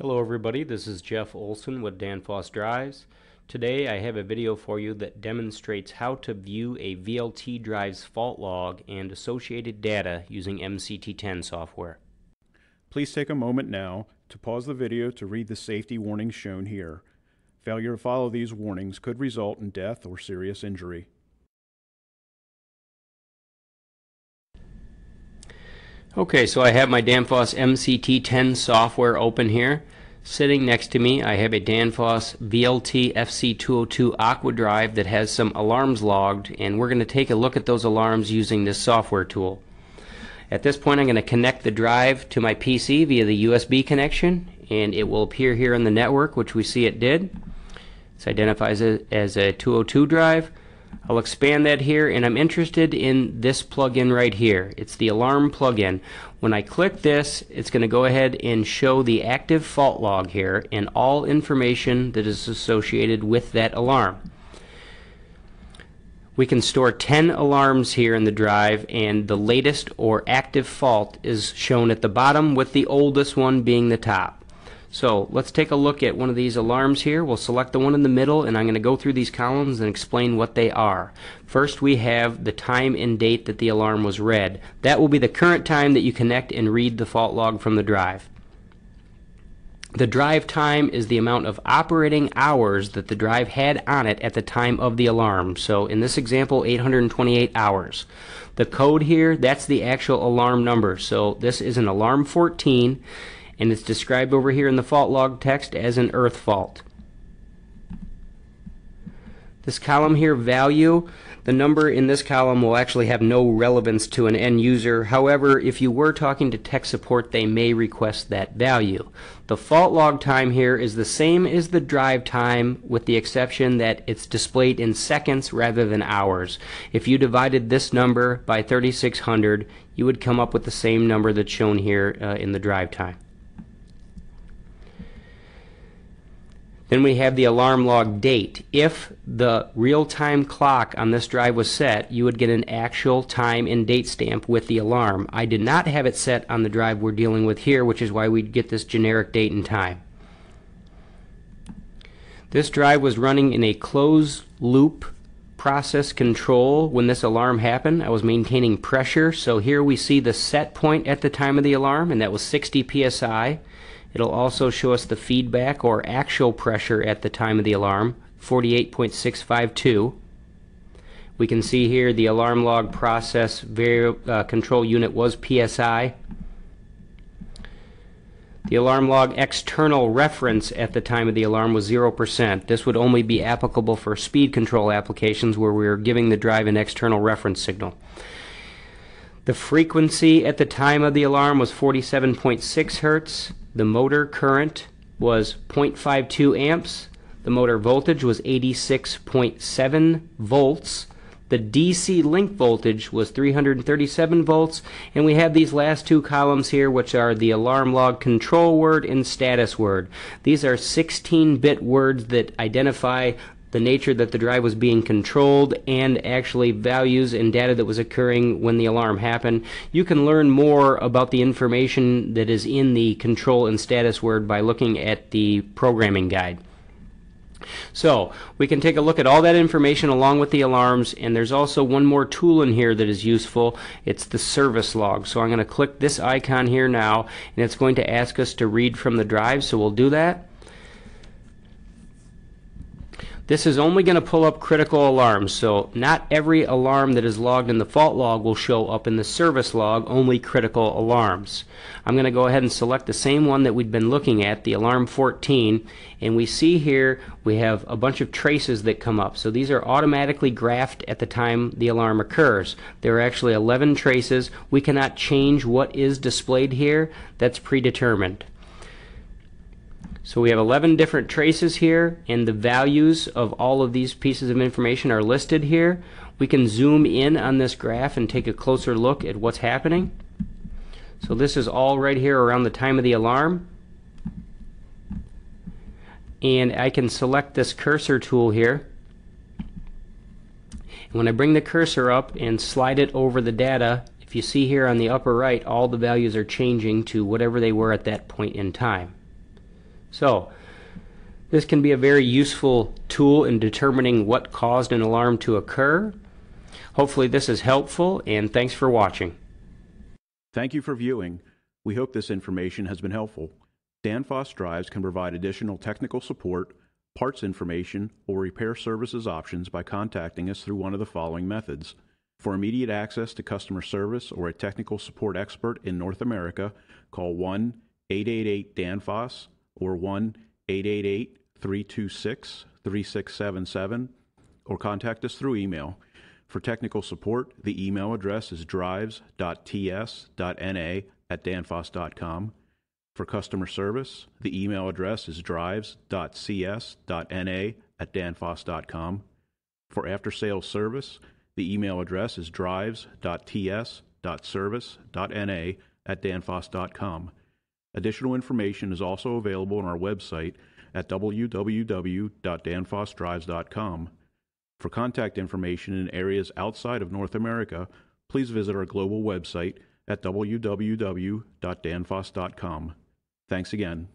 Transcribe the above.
Hello everybody, this is Jeff Olson with Danfoss Drives. Today I have a video for you that demonstrates how to view a VLT drive's fault log and associated data using MCT10 software. Please take a moment now to pause the video to read the safety warnings shown here. Failure to follow these warnings could result in death or serious injury. Okay, so I have my Danfoss MCT10 software open here. Sitting next to me, I have a Danfoss VLT FC202 Aqua Drive that has some alarms logged, and we're going to take a look at those alarms using this software tool. At this point, I'm going to connect the drive to my PC via the USB connection, and it will appear here in the network, which we see it did. This identifies it as a 202 drive. I'll expand that here, and I'm interested in this plug-in right here. It's the alarm plug-in. When I click this, it's going to go ahead and show the active fault log here and all information that is associated with that alarm. We can store 10 alarms here in the drive, and the latest or active fault is shown at the bottom, with the oldest one being the top. So let's take a look at one of these alarms here. We'll select the one in the middle, and I'm going to go through these columns and explain what they are. First, we have the time and date that the alarm was read. That will be the current time that you connect and read the fault log from the drive. The drive time is the amount of operating hours that the drive had on it at the time of the alarm. So in this example, 828 hours. The code here, that's the actual alarm number. So this is an alarm 14. And it's described over here in the fault log text as an earth fault. This column here, value, the number in this column will actually have no relevance to an end user. However, if you were talking to tech support, they may request that value. The fault log time here is the same as the drive time, with the exception that it's displayed in seconds rather than hours. If you divided this number by 3600, you would come up with the same number that's shown here in the drive time. Then we have the alarm log date. If the real-time clock on this drive was set, you would get an actual time and date stamp with the alarm. I did not have it set on the drive we're dealing with here, which is why we'd get this generic date and time. This drive was running in a closed loop process control when this alarm happened. I was maintaining pressure, so here we see the set point at the time of the alarm, and that was 60 psi. It'll also show us the feedback or actual pressure at the time of the alarm, 48.652. We can see here the alarm log process control unit was PSI. The alarm log external reference at the time of the alarm was 0%. This would only be applicable for speed control applications where we are giving the drive an external reference signal. The frequency at the time of the alarm was 47.6 hertz. The motor current was 0.52 amps. The motor voltage was 86.7 volts. The DC link voltage was 337 volts. And we have these last two columns here, which are the alarm log control word and status word. These are 16-bit words that identify the nature that the drive was being controlled and actually values and data that was occurring when the alarm happened. You can learn more about the information that is in the control and status word by looking at the programming guide. So we can take a look at all that information along with the alarms, and there's also one more tool in here that is useful. It's the service log. So I'm going to click this icon here now, and it's going to ask us to read from the drive, so we'll do that. This is only going to pull up critical alarms, so not every alarm that is logged in the fault log will show up in the service log, only critical alarms. I'm going to go ahead and select the same one that we've been looking at, the alarm 14, and we see here we have a bunch of traces that come up. So these are automatically graphed at the time the alarm occurs. There are actually 11 traces. We cannot change what is displayed here. That's predetermined. So we have 11 different traces here, and the values of all of these pieces of information are listed here. We can zoom in on this graph and take a closer look at what's happening. So this is all right here around the time of the alarm. And I can select this cursor tool here. And when I bring the cursor up and slide it over the data, if you see here on the upper right, all the values are changing to whatever they were at that point in time. So this can be a very useful tool in determining what caused an alarm to occur. Hopefully this is helpful, and thanks for watching. Thank you for viewing. We hope this information has been helpful. Danfoss Drives can provide additional technical support, parts information, or repair services options by contacting us through one of the following methods. For immediate access to customer service or a technical support expert in North America, call 1-888-DANFOSS or 1-888-326-3677, or contact us through email. For technical support, the email address is drives.ts.na@danfoss.com. For customer service, the email address is drives.cs.na@danfoss.com. For after-sales service, the email address is drives.ts.service.na@danfoss.com. Additional information is also available on our website at www.danfossdrives.com. For contact information in areas outside of North America, please visit our global website at www.danfoss.com. Thanks again.